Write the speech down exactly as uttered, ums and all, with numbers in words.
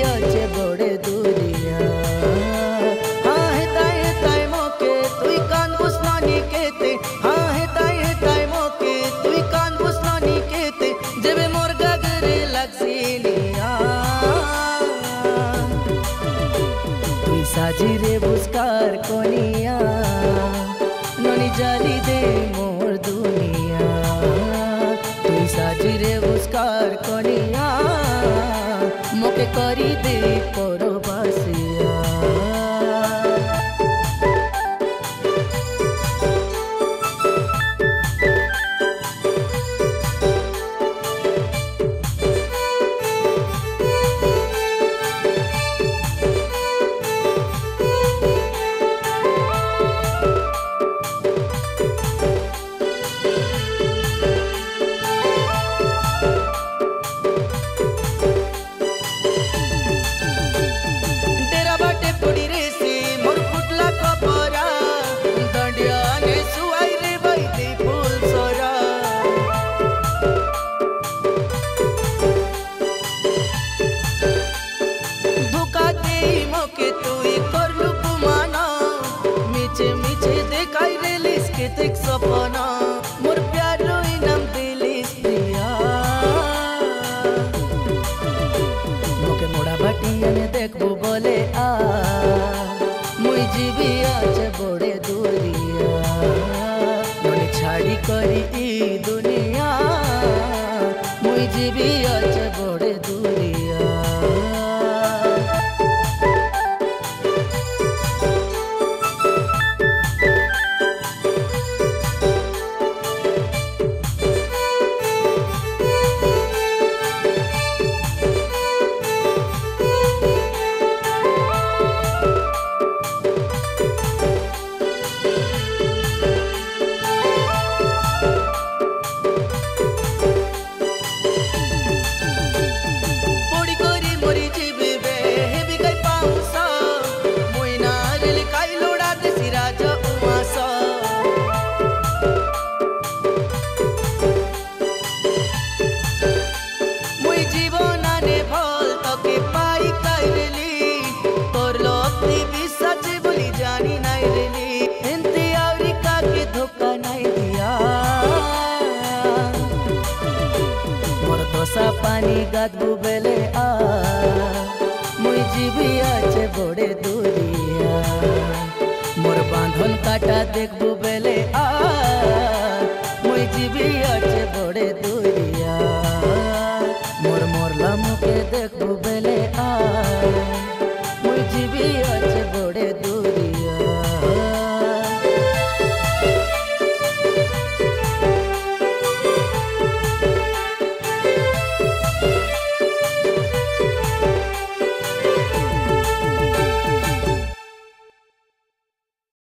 आछे बड़े दुरिया हाँ हे ताई हे ताई मोके तुई कान बुसनानी केते हाँ हे ताई हे ताई मोके तुई कान बुसनानी केते जेबे मोर गगरे लगसिलिया तुई साजी रे बुसकार कोनिया नोनी जाली दे मोर दुनिया तुई साजी रे बुसकार कोनिया मोके करी दे करो बसिया सपना मोर प्यार इनाम दिलिस दिया मोके मोड़ा बाटिया ने देखबो बोले आ मुई जीबी आछे बड़े दुरिया मने छाड़ी करी ई दुनिया मुई जीबी आछे बड़े दुरिया पानी गादबू बेले आ मुई जीबी आछे बड़े दुरिया मोर बांधन काटा देखबू।